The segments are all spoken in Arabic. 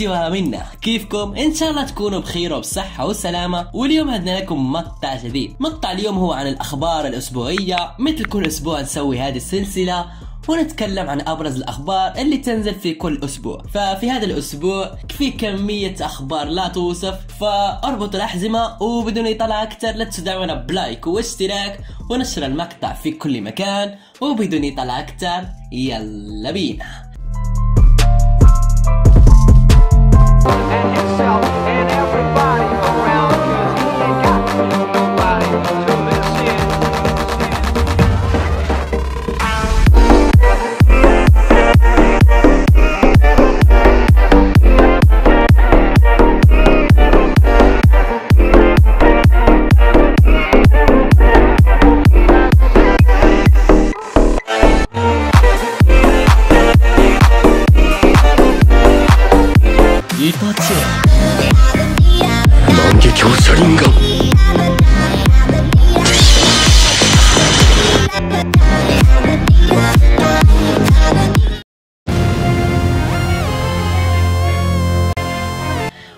سوا منا. كيفكم؟ ان شاء الله تكونوا بخير وبصحة وسلامة. واليوم عندنا لكم مقطع جديد. مقطع اليوم هو عن الاخبار الاسبوعية، مثل كل اسبوع نسوي هذه السلسلة ونتكلم عن ابرز الاخبار اللي تنزل في كل اسبوع. ففي هذا الاسبوع في كمية اخبار لا توصف، فاربطوا الاحزمة وبدون يطلع اكثر لا تدعونا بلايك واشتراك ونشر المقطع في كل مكان. وبدون يطلع اكثر يلا بينا.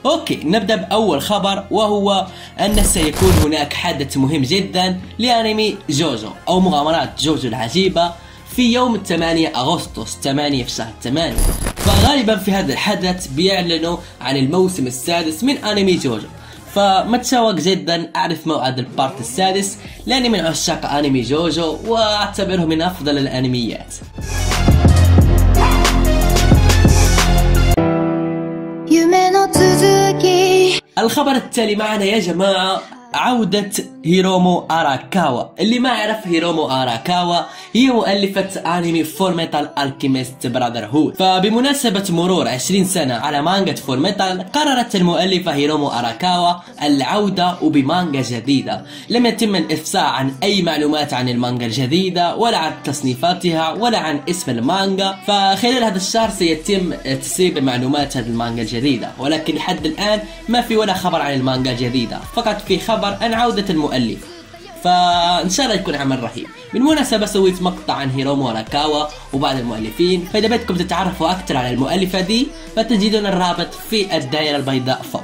اوكي، نبدأ بأول خبر، وهو أن سيكون هناك حدث مهم جدا لأنمي جوجو أو مغامرات جوجو العجيبة في يوم 8 أغسطس 8 في شهر 8. فغالبا في هذا الحدث بيعلنوا عن الموسم السادس من أنمي جوجو، فمتشوق جدا أعرف موعد البارت السادس لأني من عشاق أنمي جوجو وأعتبره من أفضل الأنميات. الخبر التالي معنا يا جماعة عودة هيرومو أراكاوا. اللي ما يعرف هيرومو أراكاوا هي مؤلفة أنمي فورميتال ألكيميست براذر هود. فبمناسبة مرور 20 سنة على مانجا فورميتال، قررت المؤلفة هيرومو أراكاوا العودة وبمانجا جديدة. لم يتم الإفصاح عن أي معلومات عن المانجا الجديدة ولا عن تصنيفاتها ولا عن اسم المانجا، فخلال هذا الشهر سيتم تسريب معلومات هذه المانجا الجديدة، ولكن لحد الآن ما في ولا خبر عن المانجا الجديدة، فقط في خبر عن عودة المؤلف. فان شاء الله يكون عمل رهيب. بالمناسبة سويت مقطع عن هيرومو أراكاوا وبعض المؤلفين، فإذا بدكم تتعرفوا أكثر على المؤلفة دي فتجدون الرابط في الدائرة البيضاء فوق.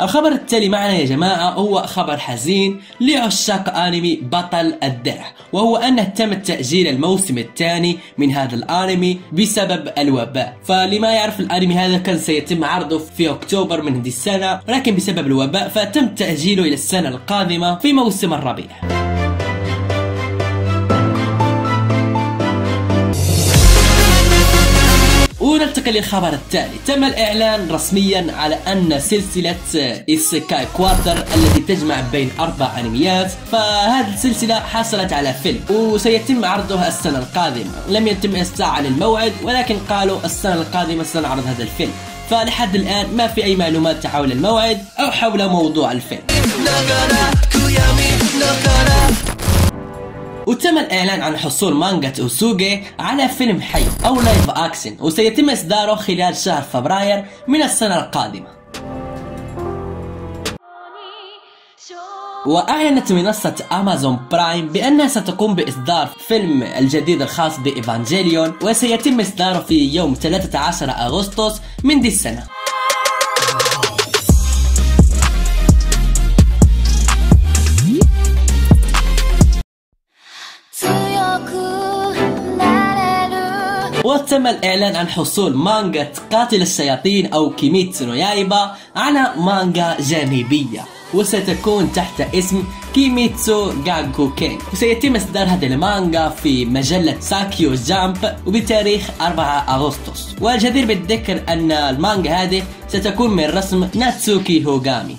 الخبر التالي معنا يا جماعة هو خبر حزين لعشاق أنمي بطل الدرع، وهو أنه تم تأجيل الموسم الثاني من هذا الأنمي بسبب الوباء. فلما يعرف الأنمي هذا كان سيتم عرضه في أكتوبر من هذه السنة، ولكن بسبب الوباء فتم تأجيله إلى السنة القادمة في موسم الربيع. وننتقل للخبر التالي. تم الإعلان رسميا على أن سلسلة سكاي كوارتر التي تجمع بين 4 أنميات، فهذه السلسلة حصلت على فيلم وسيتم عرضها السنة القادمة. لم يتم إفصاح عن الموعد، ولكن قالوا السنة القادمة سنعرض هذا الفيلم، فلحد الآن ما في أي معلومات حول الموعد أو حول موضوع الفيلم. وتم الإعلان عن حصول مانجا أوسوغي على فيلم حي أو لايف أكشن، وسيتم إصداره خلال شهر فبراير من السنة القادمة. وأعلنت منصة أمازون برايم بأنها ستقوم بإصدار فيلم الجديد الخاص بإيفانجيليون، وسيتم إصداره في يوم 13 أغسطس من دي السنة. وتم الإعلان عن حصول مانجا قاتل الشياطين أو كيميتسو نو يايبا على مانجا جانبية، وستكون تحت اسم كيميتسو غاكوكين، وسيتم إصدار هذه المانجا في مجلة ساكيو جامب وبتاريخ 4 أغسطس. والجدير بالذكر أن المانجا هذه ستكون من رسم ناتسوكي هوغامي.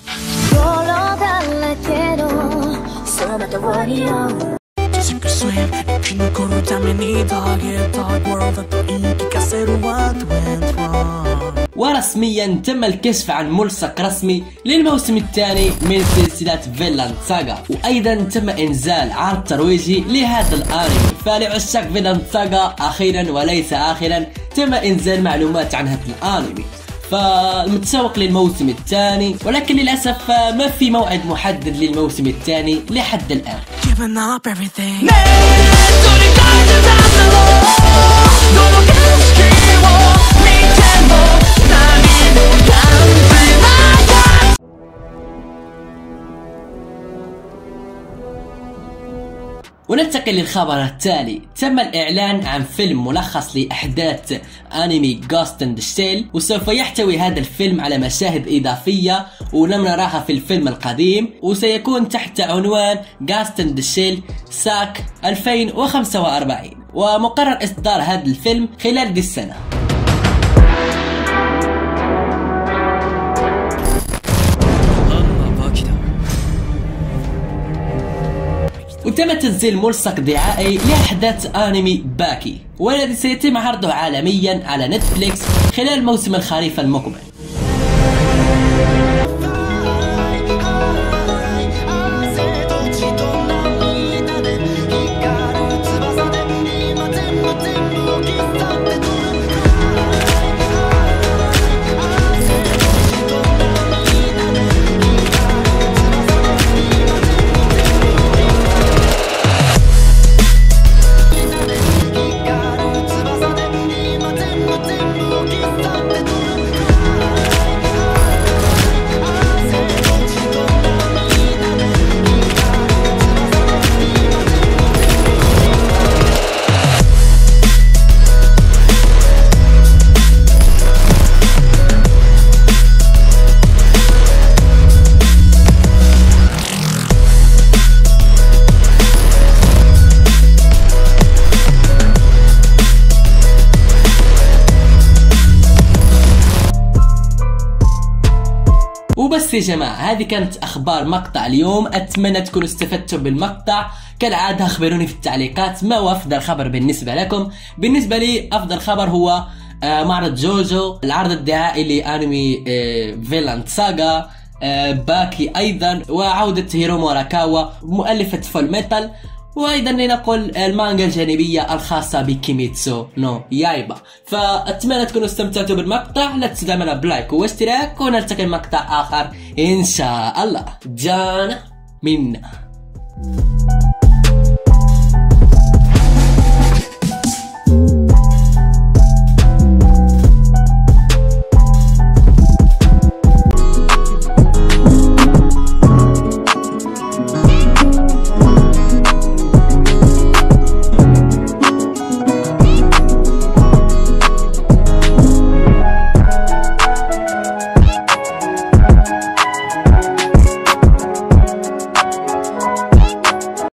ورسميا تم الكشف عن ملصق رسمي للموسم الثاني من سلسلة فينلاند ساغا، وايضا تم انزال عرض ترويجي لهذا الانمي. فلعشاق فينلاند ساغا اخيرا وليس اخرا تم انزال معلومات عن هذا الانمي، فمتسوق للموسم الثاني، ولكن للاسف ما في موعد محدد للموسم الثاني لحد الان. giving up everything. وننتقل للخبر التالي. تم الإعلان عن فيلم ملخص لأحداث أنمي Ghost in the Shell، وسوف يحتوي هذا الفيلم على مشاهد إضافية ولم نراها في الفيلم القديم، وسيكون تحت عنوان Ghost in the Shell SAC 2045، ومقرر إصدار هذا الفيلم خلال دي السنة. وتم تنزيل ملصق دعائي لأحداث أنمي باكي، والذي سيتم عرضه عالميا على نتفليكس خلال موسم الخريف المقبل. وبس يا جماعة، هذه كانت أخبار مقطع اليوم. أتمنى تكونوا استفدتوا بالمقطع. كالعادة أخبروني في التعليقات ما هو أفضل خبر بالنسبة لكم. بالنسبة لي أفضل خبر هو معرض جوجو، العرض الدعائي لأنمي فينلاند ساغا، باكي أيضا، وعودة هيرومو أراكاوا مؤلفة فول ميتال، وايضا لنقل المانجا الجانبيه الخاصه بكيميتسو نو يايبا. فاتمنى تكونوا استمتعتوا بالمقطع، لا تنسوا دعمنا بلايك واشتراك، ونلتقي بمقطع اخر ان شاء الله. جانا منا.